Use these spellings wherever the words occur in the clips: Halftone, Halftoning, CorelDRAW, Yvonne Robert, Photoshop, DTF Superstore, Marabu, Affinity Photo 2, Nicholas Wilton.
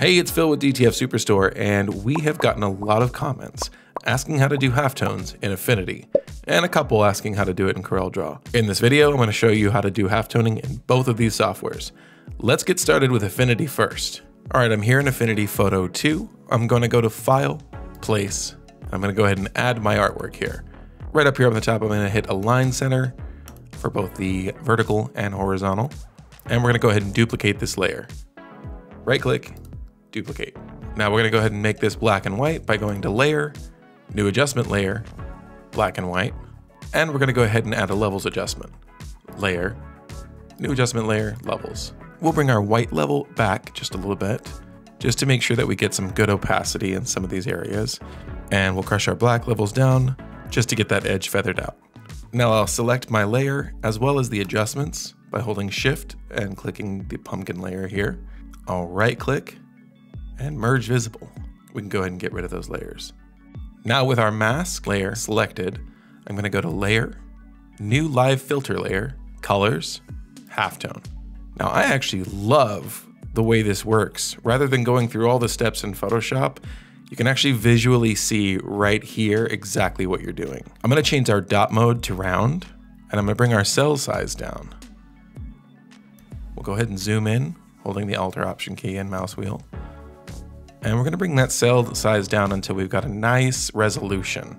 Hey, it's Phil with DTF Superstore, and we have gotten a lot of comments asking how to do halftones in Affinity, and a couple asking how to do it in CorelDRAW. In this video, I'm going to show you how to do halftoning in both of these softwares. Let's get started with Affinity first. All right, I'm here in Affinity Photo 2. I'm going to go to File, Place. I'm going to go ahead and add my artwork here. Right up here on the top, I'm going to hit Align Center for both the vertical and horizontal, and we're going to go ahead and duplicate this layer. Right-click. Duplicate. Now we're going to go ahead and make this black and white by going to Layer, New Adjustment Layer, Black and White, and we're going to go ahead and add a Levels adjustment. Layer, New Adjustment Layer, Levels. We'll bring our white level back just a little bit, just to make sure that we get some good opacity in some of these areas, and we'll crush our black levels down just to get that edge feathered out. Now I'll select my layer as well as the adjustments by holding Shift and clicking the pumpkin layer here. I'll right-click and merge visible. We can go ahead and get rid of those layers. Now with our mask layer selected, I'm gonna go to Layer, New Live Filter Layer, Colors, Halftone. Now I actually love the way this works. Rather than going through all the steps in Photoshop, you can actually visually see right here exactly what you're doing. I'm gonna change our dot mode to round, and I'm gonna bring our cell size down. We'll go ahead and zoom in, holding the Alt or Option key and mouse wheel. And we're gonna bring that cell size down until we've got a nice resolution.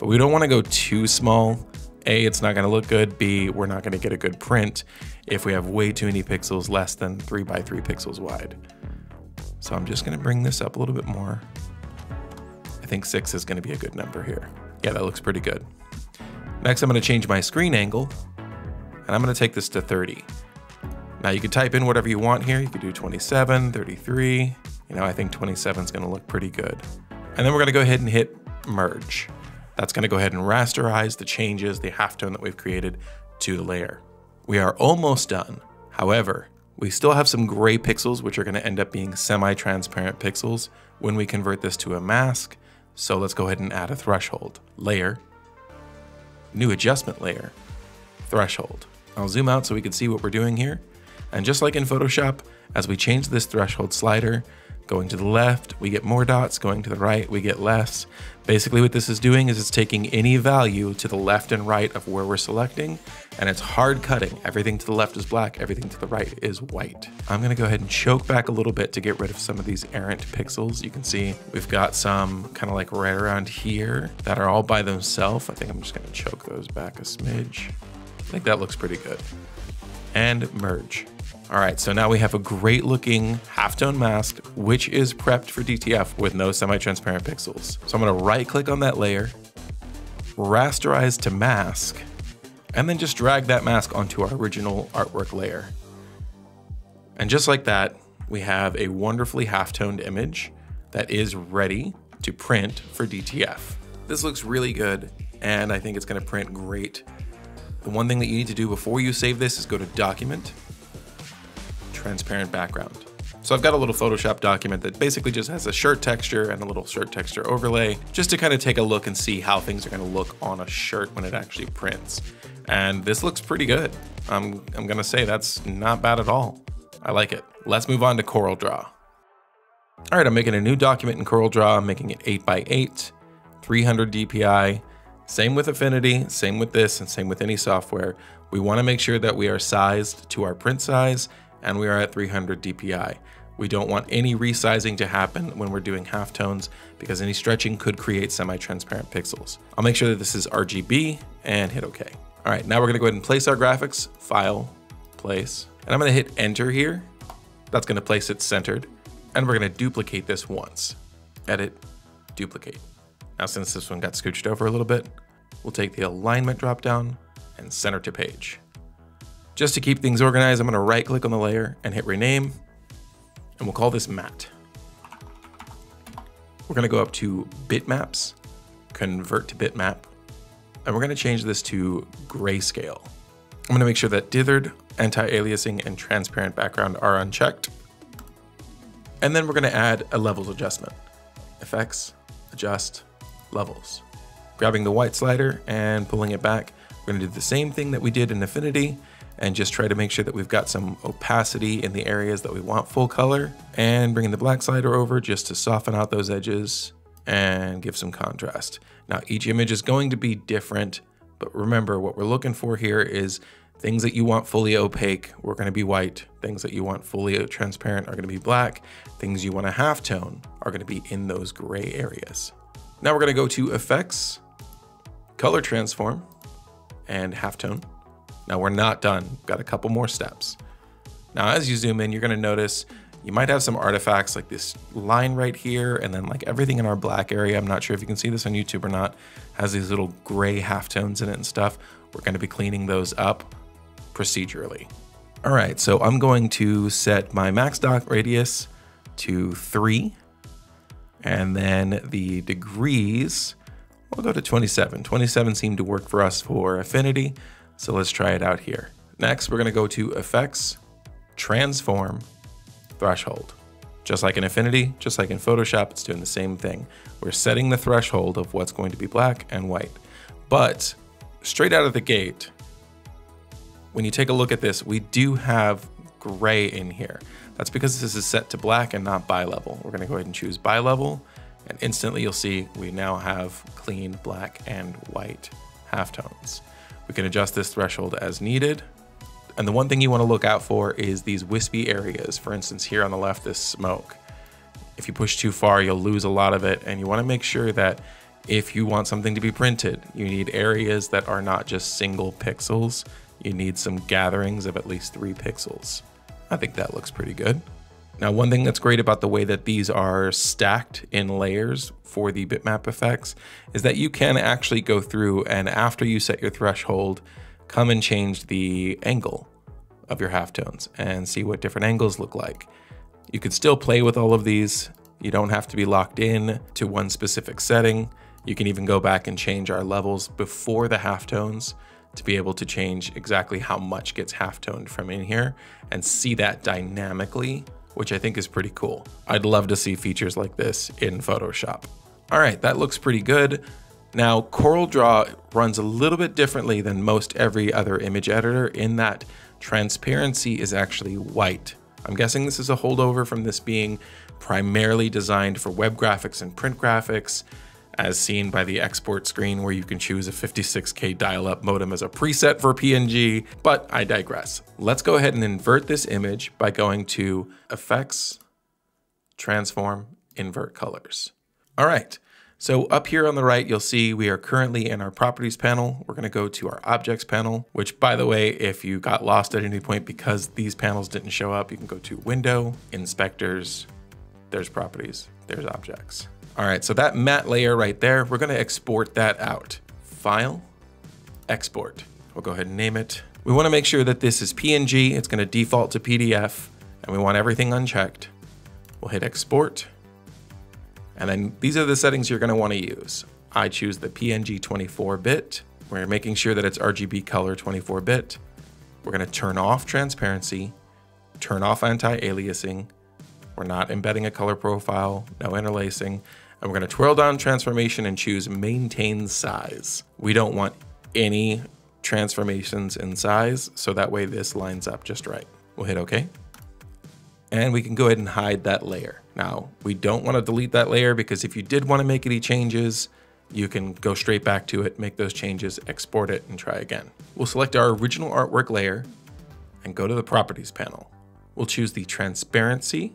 But we don't wanna go too small. A, it's not gonna look good. B, we're not gonna get a good print if we have way too many pixels less than 3 by 3 pixels wide. So I'm just gonna bring this up a little bit more. I think 6 is gonna be a good number here. Yeah, that looks pretty good. Next, I'm gonna change my screen angle, and I'm gonna take this to 30. Now you can type in whatever you want here. You could do 27, 33, you know, I think 27 is going to look pretty good. And then we're going to go ahead and hit merge. That's going to go ahead and rasterize the changes, the halftone that we've created to the layer. We are almost done. However, we still have some gray pixels, which are going to end up being semi-transparent pixels when we convert this to a mask. So let's go ahead and add a threshold. Layer, New Adjustment Layer, Threshold. I'll zoom out so we can see what we're doing here. And just like in Photoshop, as we change this threshold slider, going to the left, we get more dots, going to the right, we get less. Basically what this is doing is it's taking any value to the left and right of where we're selecting, and it's hard cutting. Everything to the left is black, everything to the right is white. I'm gonna go ahead and choke back a little bit to get rid of some of these errant pixels. You can see we've got some kind of like right around here that are all by themselves. I think I'm just gonna choke those back a smidge. I think that looks pretty good. And merge. All right, so now we have a great looking halftone mask, which is prepped for DTF with no semi-transparent pixels. So I'm gonna right click on that layer, rasterize to mask, and then just drag that mask onto our original artwork layer. And just like that, we have a wonderfully halftoned image that is ready to print for DTF. This looks really good, and I think it's gonna print great. The one thing that you need to do before you save this is go to Document, Transparent Background. So I've got a little Photoshop document that basically just has a shirt texture and a little shirt texture overlay, just to kind of take a look and see how things are going to look on a shirt when it actually prints. And this looks pretty good. I'm going to say that's not bad at all. I like it. Let's move on to CorelDRAW. All right, I'm making a new document in CorelDRAw. I'm making it 8 by 8, 300 DPI. Same with Affinity, same with this, and same with any software. We want to make sure that we are sized to our print size, and we are at 300 DPI. We don't want any resizing to happen when we're doing halftones, because any stretching could create semi-transparent pixels. I'll make sure that this is RGB and hit OK. All right, now we're gonna go ahead and place our graphics, File, Place, and I'm gonna hit Enter here. That's gonna place it centered, and we're gonna duplicate this once. Edit, duplicate. Now since this one got scooched over a little bit, we'll take the alignment dropdown and center to page. Just to keep things organized, I'm gonna right click on the layer and hit rename, and we'll call this matte. We're gonna go up to bitmaps, convert to bitmap, and we're gonna change this to grayscale. I'm gonna make sure that dithered, anti-aliasing, and transparent background are unchecked. And then we're gonna add a levels adjustment. Effects, adjust, levels. Grabbing the white slider and pulling it back, we're gonna do the same thing that we did in Affinity, and just try to make sure that we've got some opacity in the areas that we want full color, and bringing the black slider over just to soften out those edges and give some contrast. Now, each image is going to be different, but remember what we're looking for here is things that you want fully opaque, we're going to be white. Things that you want fully transparent are going to be black. Things you want a halftone are going to be in those gray areas. Now we're going to go to Effects, Color Transform, and Halftone. Now we're not done. We've got a couple more steps. Now, as you zoom in, you're going to notice you might have some artifacts like this line right here, and then like everything in our black area, I'm not sure if you can see this on YouTube or not, has these little gray halftones in it and stuff. We're going to be cleaning those up procedurally. All right, so I'm going to set my max dot radius to 3, and then the degrees, we'll go to 27. 27 seemed to work for us for Affinity, so let's try it out here. Next, we're going to go to Effects, Transform, Threshold. Just like in Affinity, just like in Photoshop, it's doing the same thing. We're setting the threshold of what's going to be black and white. But straight out of the gate, when you take a look at this, we do have gray in here. That's because this is set to black and not bi-level. We're going to go ahead and choose bi-level, and instantly you'll see we now have clean black and white halftones. We can adjust this threshold as needed. And the one thing you want to look out for is these wispy areas. For instance, here on the left, this smoke. If you push too far, you'll lose a lot of it. And you want to make sure that if you want something to be printed, you need areas that are not just single pixels. You need some gatherings of at least 3 pixels. I think that looks pretty good. Now, one thing that's great about the way that these are stacked in layers for the bitmap effects is that you can actually go through and after you set your threshold, come and change the angle of your halftones and see what different angles look like. You can still play with all of these. You don't have to be locked in to one specific setting. You can even go back and change our levels before the halftones to be able to change exactly how much gets halftoned from in here and see that dynamically, which I think is pretty cool. I'd love to see features like this in Photoshop. All right, that looks pretty good. Now, CorelDRAW runs a little bit differently than most every other image editor in that transparency is actually white. I'm guessing this is a holdover from this being primarily designed for web graphics and print graphics, as seen by the export screen where you can choose a 56K dial-up modem as a preset for PNG, but I digress. Let's go ahead and invert this image by going to Effects, Transform, Invert Colors. All right. So up here on the right, you'll see we are currently in our properties panel. We're going to go to our objects panel, which by the way, if you got lost at any point because these panels didn't show up, you can go to Window, Inspectors, there's Properties, there's Objects. All right, so that matte layer right there, we're going to export that out. File, Export. We'll go ahead and name it. We want to make sure that this is PNG. It's going to default to PDF, and we want everything unchecked. We'll hit Export. And then these are the settings you're gonna wanna use. I choose the PNG 24-bit. We're making sure that it's RGB color 24-bit. We're gonna turn off transparency, turn off anti-aliasing. We're not embedding a color profile, no interlacing. And we're gonna twirl down transformation and choose maintain size. We don't want any transformations in size, so that way this lines up just right. We'll hit okay. And we can go ahead and hide that layer. Now, we don't want to delete that layer because if you did want to make any changes, you can go straight back to it, make those changes, export it, and try again. We'll select our original artwork layer and go to the properties panel. We'll choose the transparency.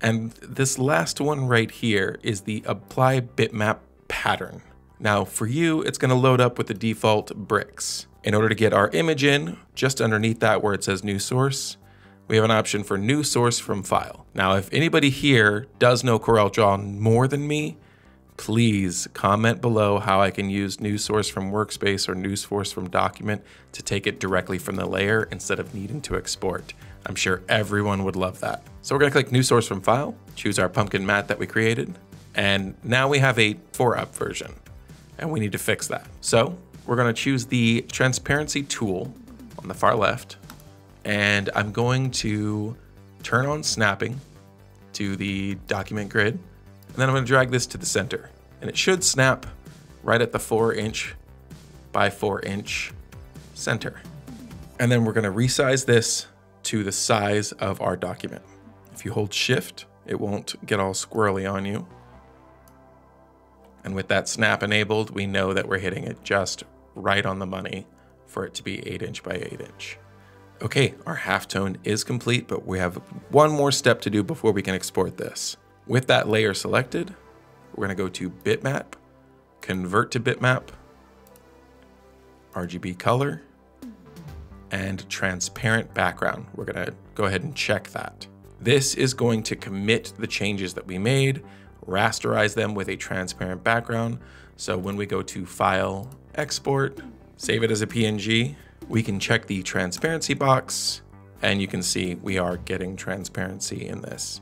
And this last one right here is the apply bitmap pattern. Now for you, it's going to load up with the default bricks. In order to get our image in, just underneath that where it says new source, we have an option for new source from file. Now, if anybody here does know CorelDRAW more than me, please comment below how I can use new source from workspace or new source from document to take it directly from the layer instead of needing to export. I'm sure everyone would love that. So we're gonna click new source from file, choose our pumpkin mat that we created, and now we have a 4-up version and we need to fix that. So we're gonna choose the transparency tool on the far left, and I'm going to turn on snapping to the document grid. And then I'm gonna drag this to the center. And it should snap right at the 4-inch by 4-inch center. And then we're going to resize this to the size of our document. If you hold Shift, it won't get all squirrely on you. And with that snap enabled, we know that we're hitting it just right on the money for it to be 8" by 8". Okay, our halftone is complete, but we have one more step to do before we can export this. With that layer selected, we're going to go to Bitmap, Convert to Bitmap, RGB Color, and Transparent Background. We're going to go ahead and check that. This is going to commit the changes that we made, rasterize them with a transparent background. So when we go to File, Export, save it as a PNG, we can check the transparency box, and you can see we are getting transparency in this.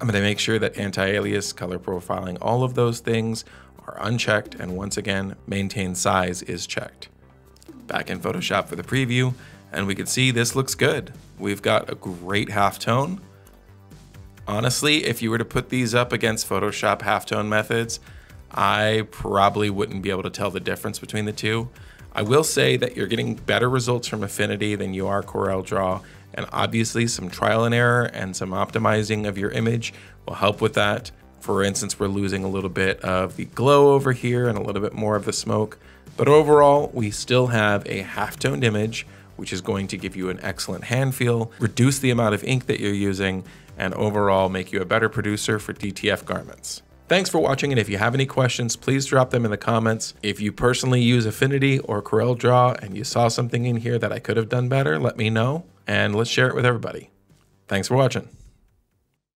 I'm going to make sure that anti-alias, color profiling, all of those things are unchecked. And once again, maintain size is checked. Back in Photoshop for the preview, and we can see this looks good. We've got a great halftone. Honestly, if you were to put these up against Photoshop halftone methods, I probably wouldn't be able to tell the difference between the two. I will say that you're getting better results from Affinity than you are CorelDRAW, and obviously some trial and error and some optimizing of your image will help with that. For instance, we're losing a little bit of the glow over here and a little bit more of the smoke, but overall we still have a half-toned image, which is going to give you an excellent hand feel, reduce the amount of ink that you're using, and overall make you a better producer for DTF garments. Thanks for watching, and if you have any questions, please drop them in the comments. If you personally use Affinity or CorelDRAW and you saw something in here that I could have done better, let me know, and let's share it with everybody. Thanks for watching.